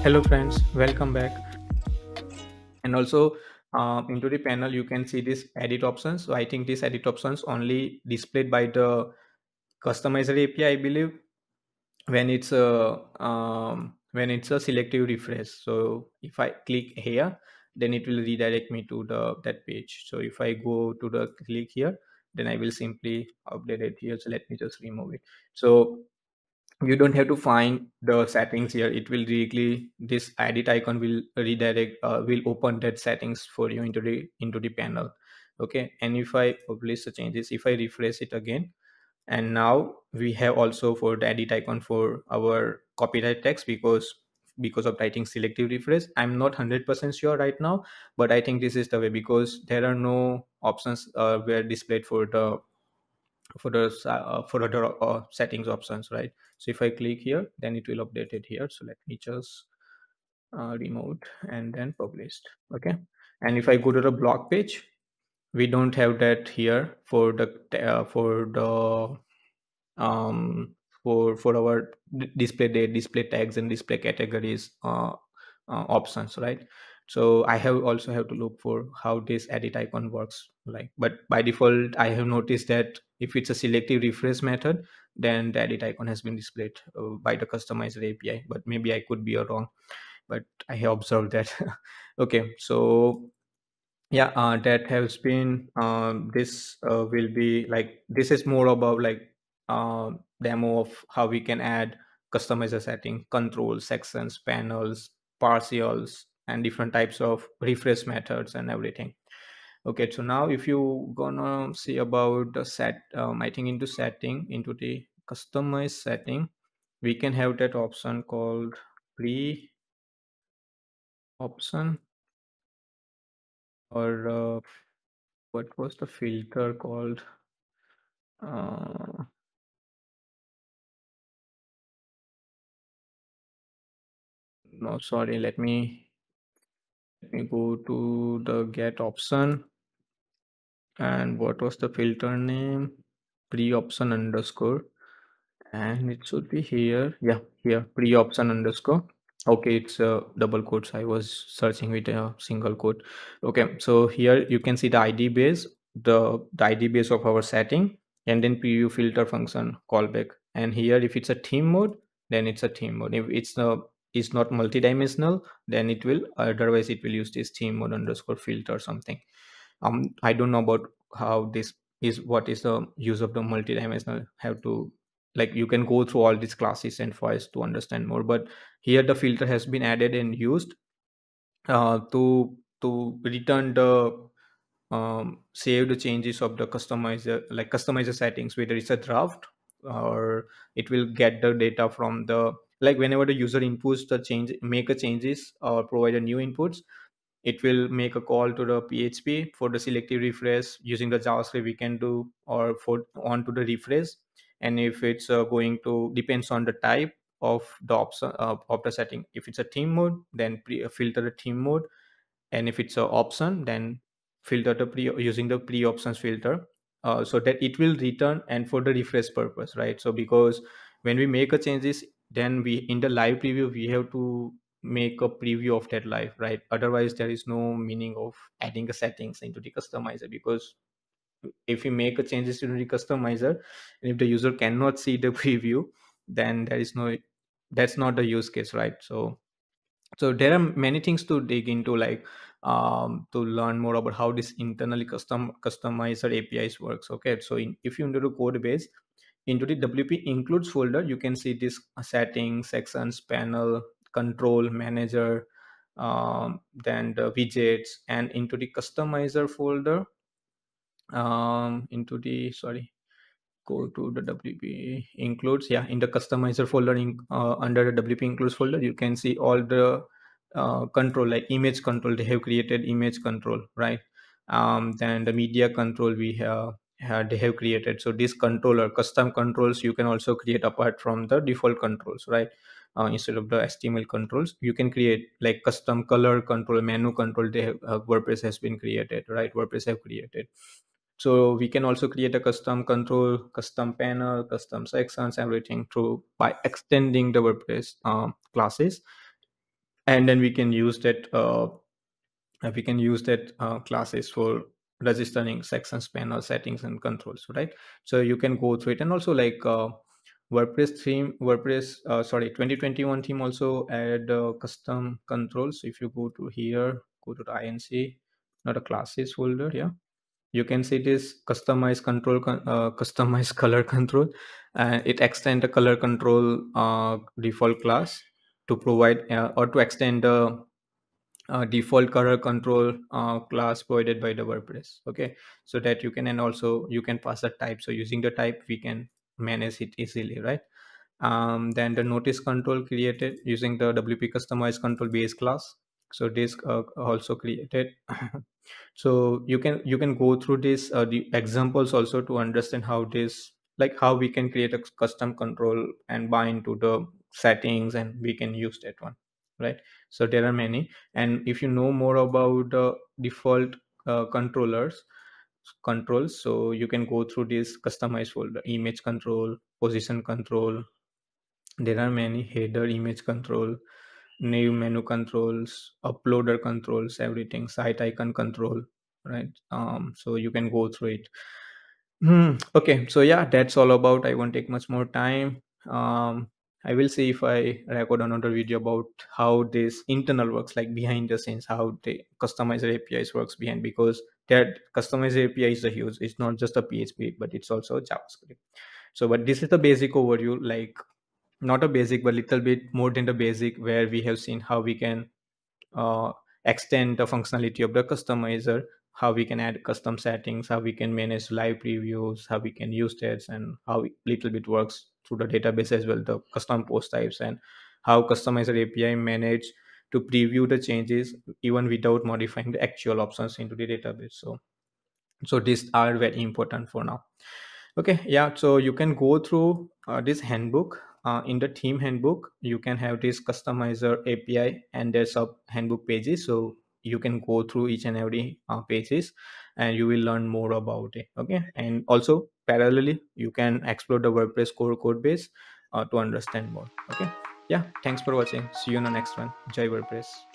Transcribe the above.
Hello friends, welcome back. And also into the panel you can see this edit options. So I think this edit options only displayed by the Customizer API, I believe, when it's a selective refresh. So if I click here, then it will redirect me to that page. So if I go to the click here, then I will simply update it here. So let me just remove it. So you don't have to find the settings here. It will directly, this edit icon will redirect, will open that settings for you into the panel. Okay, and if I publish the changes, if I refresh it again, and now we have also for the edit icon for our copyright text, because of writing selective refresh. I'm not 100% sure right now, but I think this is the way, because there are no options were displayed for the settings options, right? So if I click here, then it will update it here. So let me just remove and then publish. Okay, and if I go to the blog page, we don't have that here for our display date, display tags, and display categories options, right? So I also have to look for how this edit icon works, like, but by default I have noticed that if it's a selective refresh method, then the edit icon has been displayed by the Customizer API, but maybe I could be wrong, but I have observed that. Okay, so yeah, that has been this will be like, this is more about like demo of how we can add customizer setting, controls, sections, panels, partials, and different types of refresh methods and everything. Okay, so now if you gonna see about the set, I think into setting, into the customize setting, we can have that option called pre_option, or what was the filter called? No, sorry, let me go to the get option, and what was the filter name? Pre_option underscore, and it should be here. Yeah, here, pre_option underscore. Okay, it's double quotes. I was searching with a single quote. Okay, so here you can see the ID base, the ID base of our setting, and then preview filter function callback. And here, if it's a theme mode, then it's a theme mode. If it's a is not multi-dimensional, then it will, otherwise it will use this theme mode underscore filter or something. I don't know about how this is, what is the use of the multi-dimensional, have to, like, you can go through all these classes and files to understand more, but here the filter has been added and used to return the saved changes of the customizer, like customizer settings, whether it's a draft, or it will get the data from the, like, whenever the user inputs the change, make a changes or provide a new inputs, it will make a call to the PHP for the selective refresh using the JavaScript we can do, or for onto the refresh. And if it's going to, depends on the type of the option of the setting. If it's a theme mode, then filter the theme mode, and if it's a option, then filter the using the pre-options filter, so that it will return and for the refresh purpose, right? So because when we make a changes, then we in the live preview we have to make a preview of that live, right? Otherwise there is no meaning of adding the settings into the customizer, because if you make a changes to the customizer and if the user cannot see the preview, then there is no, that's not the use case, right? So there are many things to dig into, like to learn more about how this internally customizer APIs works. Okay, so if you enter the code base, into the WP includes folder, you can see this settings, sections, panel, control, manager, then the widgets, and into the customizer folder, into the, sorry, go to the WP includes. Yeah, in the customizer folder, under the WP includes folder, you can see all the control, like image control, they have created image control, right? Then the media control we have, they have created. So this controller, custom controls you can also create apart from the default controls, right? instead of the HTML controls. You can create like custom color control, menu control. They have, WordPress has been created, right? WordPress have created. So we can also create a custom control, custom panel, custom sections, everything through by extending the WordPress classes, and then we can use that. We can use that classes for registering sections, panel settings, and controls, right? So you can go through it, and also like WordPress theme, WordPress 2021 theme also add custom controls. So if you go to here, go to the INC, not a classes folder, yeah. You can see this customize control, customize color control, and it extends the color control default class to provide or to extend the default color control class provided by the WordPress. Okay, so that you can, and also you can pass the type. So using the type, we can manage it easily, right? Then the notice control created using the WP Customize Control base class. So this also created. So you can go through this the examples also to understand how this, like how we can create a custom control and bind to the settings, and we can use that one, right? So there are many, and if you know more about the default controls, so you can go through this customize folder, image control, position control. There are many: header, image control, new menu controls, uploader controls, everything, site icon control, right? So you can go through it. Okay, so yeah, that's all about. I won't take much more time. I will see if I record another video about how this internal works, like behind the scenes, how the Customizer APIs works behind, because that Customizer API is a huge, it's not just a PHP, but it's also JavaScript. So, but this is the basic overview, like not a basic, but little bit more than the basic, where we have seen how we can extend the functionality of the customizer, how we can add custom settings, how we can manage live previews, how we can use stats, and how it little bit works through the database as well, the custom post types, and how Customizer API manage to preview the changes even without modifying the actual options into the database. So these are very important for now. Okay, yeah, so you can go through this handbook. In the theme handbook, you can have this Customizer API and their sub handbook pages. So you can go through each and every pages, and you will learn more about it. Okay, and also parallelly, you can explore the WordPress core code base to understand more. Okay, yeah, thanks for watching. See you in the next one. Jai WordPress.